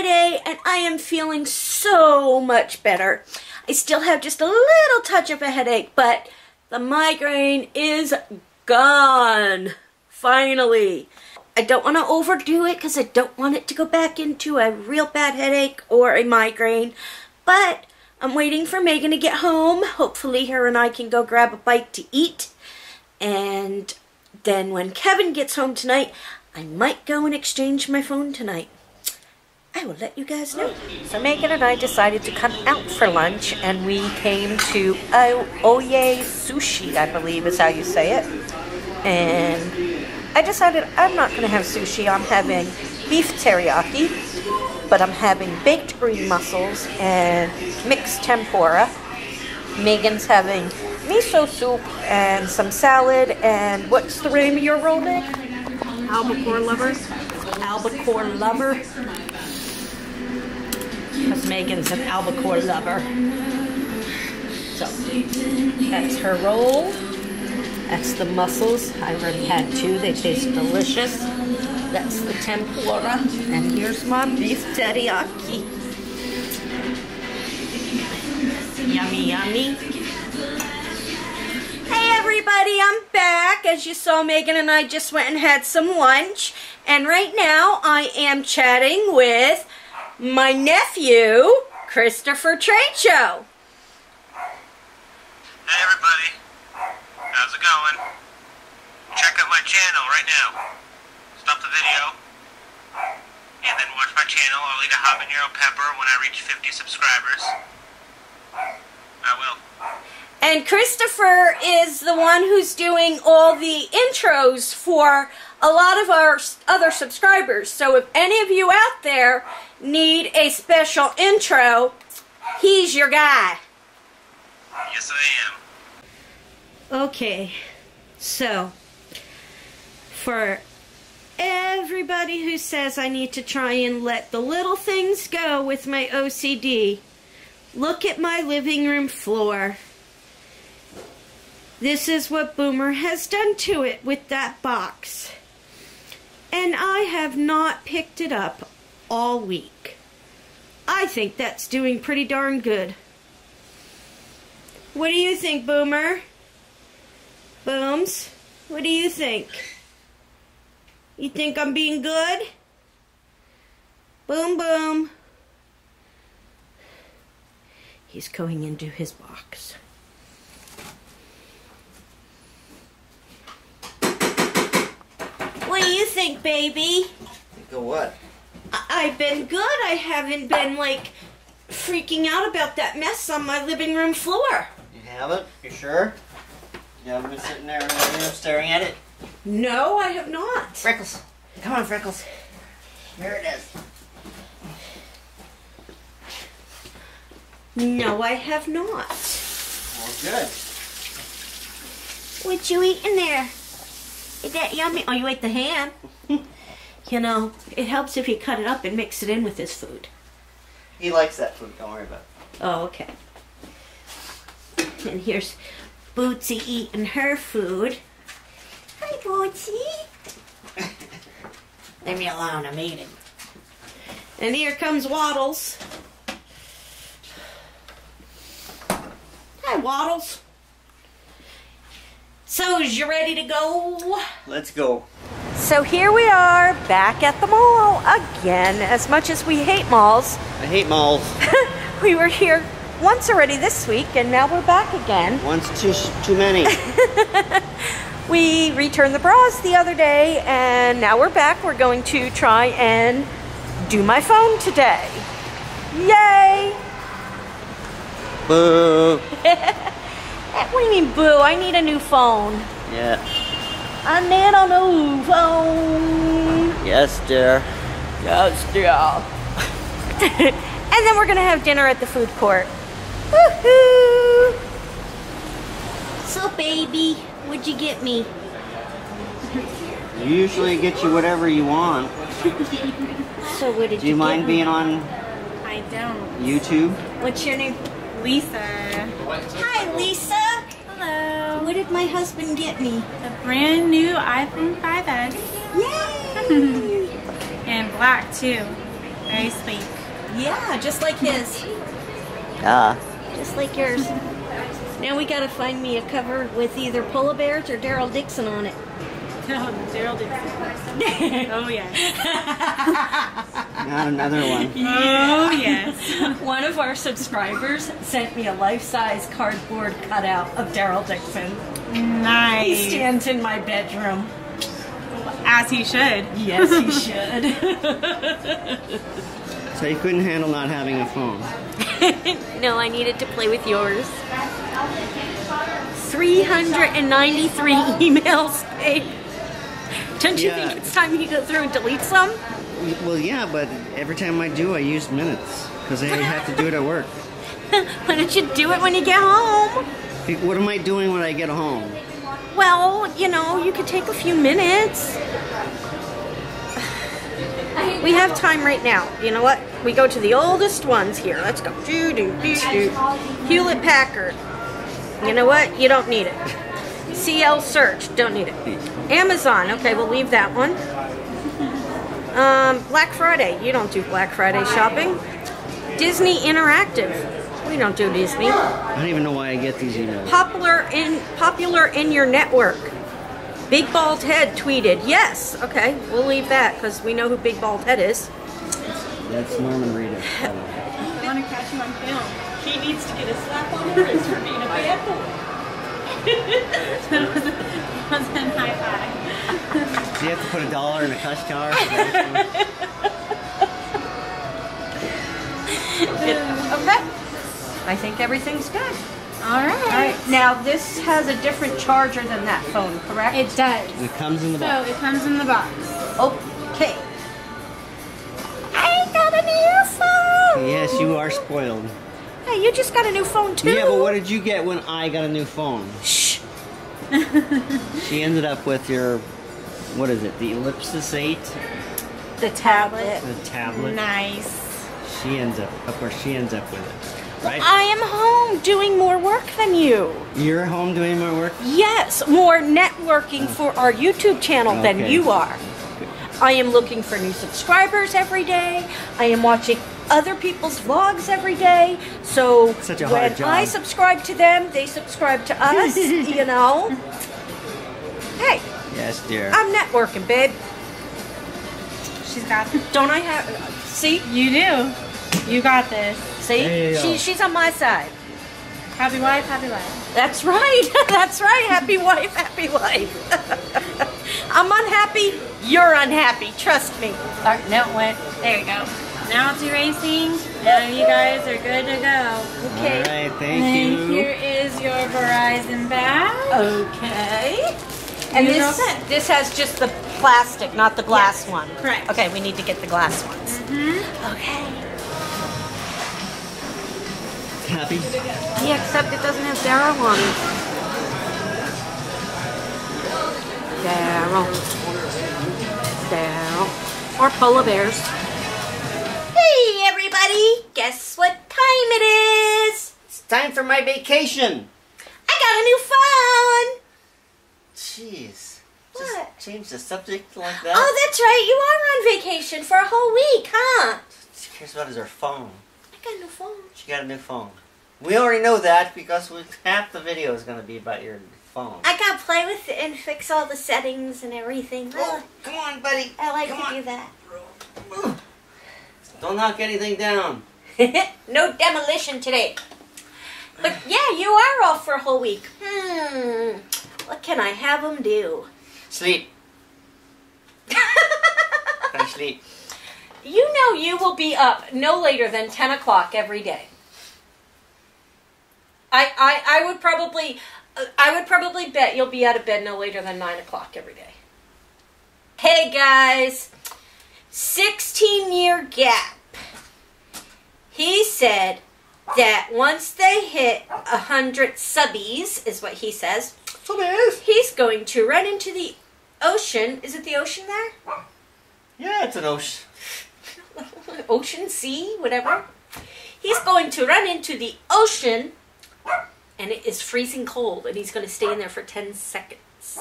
Friday and I am feeling so much better. I still have just a little touch of a headache, but the migraine is gone, finally. I don't want to overdo it because I don't want it to go back into a real bad headache or a migraine, but I'm waiting for Megan to get home. Hopefully her and I can go grab a bite to eat, and then when Kevin gets home tonight, I might go and exchange my phone tonight. I will let you guys know. So Megan and I decided to come out for lunch, and we came to Oye Sushi, I believe is how you say it. And I decided I'm not going to have sushi. I'm having beef teriyaki, but I'm having baked green mussels and mixed tempura. Megan's having miso soup and some salad, and what's the name of your roll, Nick? Albacore lover. Albacore lover. Because Megan's an albacore lover. So, that's her roll. That's the mussels. I already had two. They taste delicious. That's the tempura. And here's my beef teriyaki. Yummy, yummy. Hey everybody, I'm back. As you saw, Megan and I just went and had some lunch. And right now, I am chatting with my nephew, Christopher Tracho. Hey everybody, how's it going? Check out my channel right now. Stop the video, and then watch my channel. I'll eat a habanero pepper when I reach 50 subscribers. I will. And Christopher is the one who's doing all the intros for a lot of our other subscribers. So if any of you out there need a special intro, he's your guy. Yes, I am. Okay, so for everybody who says I need to try and let the little things go with my OCD, look at my living room floor. This is what Boomer has done to it with that box. And I have not picked it up all week. I think that's doing pretty darn good. What do you think, Boomer? Booms, what do you think? You think I'm being good? Boom, boom. He's going into his box. What do you think, baby? Think of what? I've been good. I haven't been, like, freaking out about that mess on my living room floor. You haven't? You sure? You haven't been sitting there in the room staring at it? No, I have not. Freckles. Come on, Freckles. Here it is. No, I have not. Well, good. What you eating there? Is that yummy? Oh, you ate the ham. You know, it helps if you cut it up and mix it in with his food. He likes that food, don't worry about it. Oh, okay. And here's Bootsie eating her food. Hi, Bootsie. Leave me alone, I'm eating. And here comes Waddles. Hi, Waddles. So, is you ready to go? Let's go. So here we are, back at the mall again. As much as we hate malls. I hate malls. We were here once already this week, and now we're back again. Once too many. We returned the bras the other day, and now we're back. We're going to try and do my phone today. Yay! Boo. What do you mean, boo? I need a new phone. Yeah. I need a new phone. Yes, dear. Yes, dear. And then we're going to have dinner at the food court. Woohoo! So, baby, what'd you get me? You usually get you whatever you want. So, what did you get? Do you mind being on? I don't. YouTube? What's your name? Lisa. Hi, Lisa. Hello. What did my husband get me? A brand new iPhone 5S. Yay! And black, too. Very sleek. Yeah, just like his. Just like yours. Now we gotta find me a cover with either polar bears or Daryl Dixon on it. No, Daryl Dixon. Oh yes. Not another one. Yeah. Oh yes. One of our subscribers sent me a life-size cardboard cutout of Daryl Dixon. Nice. He stands in my bedroom. As he should. Yes, he should. So you couldn't handle not having a phone. No, I needed to play with yours. 393 emails. Don't you think it's time you go through and delete some? Well, yeah, but every time I do, I use minutes because I have to do it at work. Why don't you do it when you get home? What am I doing when I get home? Well, you know, you could take a few minutes. We have time right now. You know what? We go to the oldest ones here. Let's go. Doo doo doo doo. Hewlett Packard. You know what? You don't need it. CL Search. Don't need it. Amazon. Okay, we'll leave that one. Black Friday. You don't do Black Friday shopping. Disney Interactive. We don't do Disney. I don't even know why I get these emails. Popular in your network. Big Bald Head tweeted, yes. Okay, we'll leave that because we know who Big Bald Head is. That's Norman Reedus. I want to catch him on film. He needs to get a slap on the wrist for being a bad boy. That wasn't high five. Do you have to put a dollar in a cuss jar? Okay. I think everything's good. All right. Now this has a different charger than that phone, correct? It does. It comes in the box. So it comes in the box. Okay. I got a new phone. Yes, you are spoiled. Hey, you just got a new phone too. Yeah, but what did you get when I got a new phone? Shh. She ended up with your, what is it? The Ellipsis 8. The tablet. The tablet. Nice. She ends up, of course, she ends up with it. Right? I am home doing more work than you. You're home doing more work? Yes, more networking for our YouTube channel than you are. I am looking for new subscribers every day. I am watching other people's vlogs every day. So when I subscribe to them, they subscribe to us, you know. Hey. Yes, dear. I'm networking, babe. She's got this. Don't I have... See? You do. You got this. See? She's on my side. Happy wife, happy life. That's right. That's right. Happy wife, happy life. I'm unhappy. You're unhappy. Trust me. Now it went. There you go. Now it's erasing. Now you guys are good to go. Okay. All right. Thank you. And here is your Verizon bag. Okay. And this has just the plastic, not the glass one. Correct. Okay. We need to get the glass ones. Mm-hmm. Okay. Happy? Yeah, except it doesn't have Daryl on it. Daryl. Daryl. Or polar bears. Hey everybody! Guess what time it is? It's time for my vacation! I got a new phone! Jeez. What? Just change the subject like that? Oh, that's right. You are on vacation for a whole week, huh? She cares about is her phone. I got a new phone. She got a new phone. We already know that because half the video is going to be about your phone. I got to play with it and fix all the settings and everything. Oh, come on, buddy. I like to do that. Don't knock anything down. No demolition today. But yeah, you are off for a whole week. What can I have them do? Sleep. I sleep. You know you will be up no later than 10 o'clock every day. I would probably bet you'll be out of bed no later than 9 o'clock every day. Hey guys, 16-year gap. He said that once they hit 100 subbies, is what he says, he's going to run into the ocean. Is it the ocean there? Yeah, it's an ocean. Ocean, sea, whatever. He's going to run into the ocean and it is freezing cold and he's going to stay in there for 10 seconds.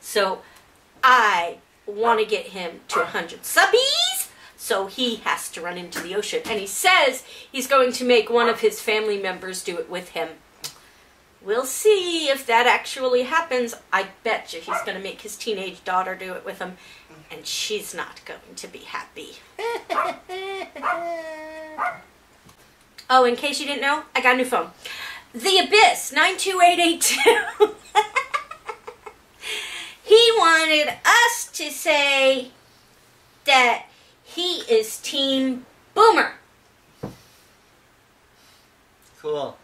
So I want to get him to 100 subbies. so he has to run into the ocean. And he says he's going to make one of his family members do it with him. We'll see if that actually happens. I bet you he's going to make his teenage daughter do it with him, and she's not going to be happy. Oh, in case you didn't know, I got a new phone. The Abyss 92882. He wanted us to say that he is Team Boomer. Cool.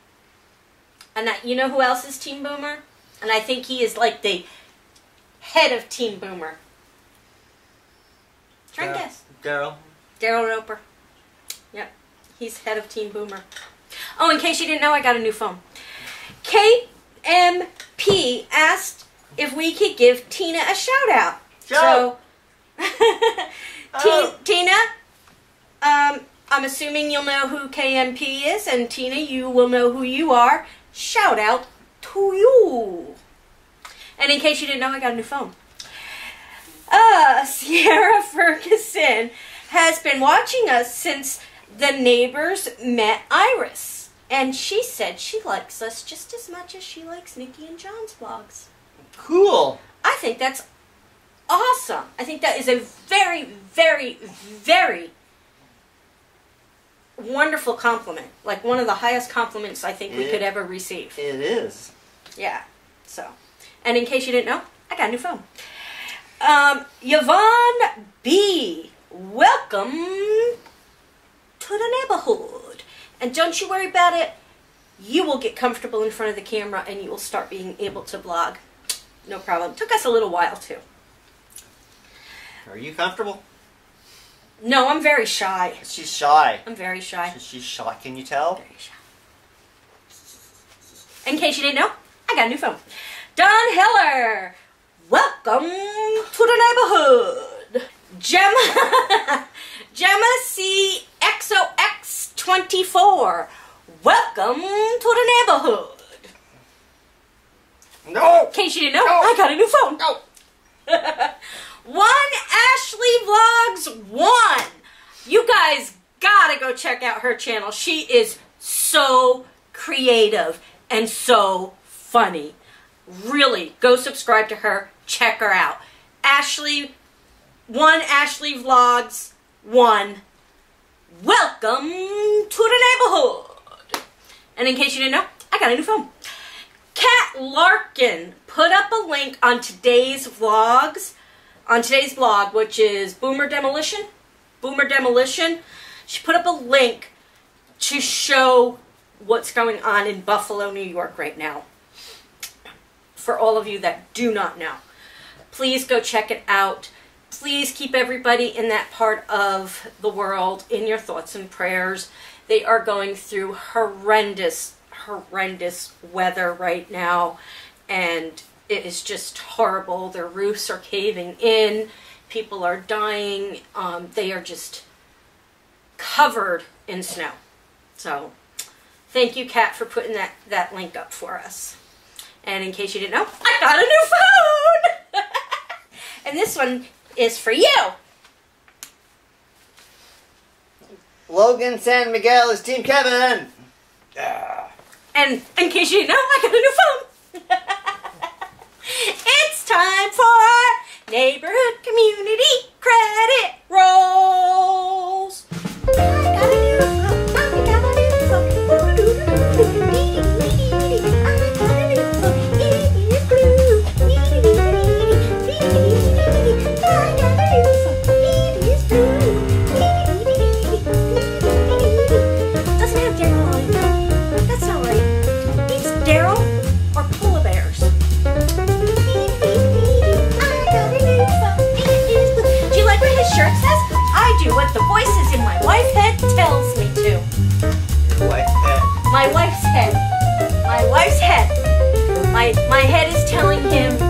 And that, you know who else is Team Boomer? And I think he is like the head of Team Boomer. Try and guess. Daryl. Daryl Roper. Yep. He's head of Team Boomer. Oh, in case you didn't know, I got a new phone. KMP asked if we could give Tina a shout out. So, oh. Tina, I'm assuming you'll know who KMP is, and Tina, you will know who you are. Shout out to you. And in case you didn't know, I got a new phone. Sierra Ferguson has been watching us since the neighbors met Iris. And she said she likes us just as much as she likes Nikki and John's vlogs. Cool. I think that's awesome. I think that is a very, very, very wonderful compliment. Like one of the highest compliments I think we could ever receive. It is. Yeah. So, and in case you didn't know, I got a new phone. Yvonne B, welcome to the neighborhood. And don't you worry about it. You will get comfortable in front of the camera and you will start being able to vlog. No problem. Took us a little while too. Are you comfortable? No, I'm very shy. She's shy. I'm very shy. She's shy. Can you tell? Very shy. In case you didn't know, I got a new phone. Don Heller, welcome to the neighborhood. Gemma, Gemma CXOX24, welcome to the neighborhood. No. In case you didn't know, I got a new phone. No. One Ashley Vlogs One. You guys gotta go check out her channel. She is so creative and so funny. Really, go subscribe to her. Check her out. Ashley, One Ashley Vlogs One. Welcome to the neighborhood. And in case you didn't know, I got a new phone. Kat Larkin put up a link on today's vlogs. On today's blog, which is Boomer Demolition, she put up a link to show what's going on in Buffalo, New York right now. For all of you that do not know, please go check it out. Please keep everybody in that part of the world in your thoughts and prayers. They are going through horrendous, horrendous weather right now, and it is just horrible. Their roofs are caving in. People are dying. They are just covered in snow. So thank you, Kat, for putting that link up for us. And in case you didn't know, I got a new phone! And this one is for you. Logan San Miguel is Team Kevin. And in case you didn't know, I got a new phone. It's time for Neighborhood Community Credit Rolls. What the voices in my wife's head tells me to. Your wife's head. My wife's head. My wife's head. My head is telling him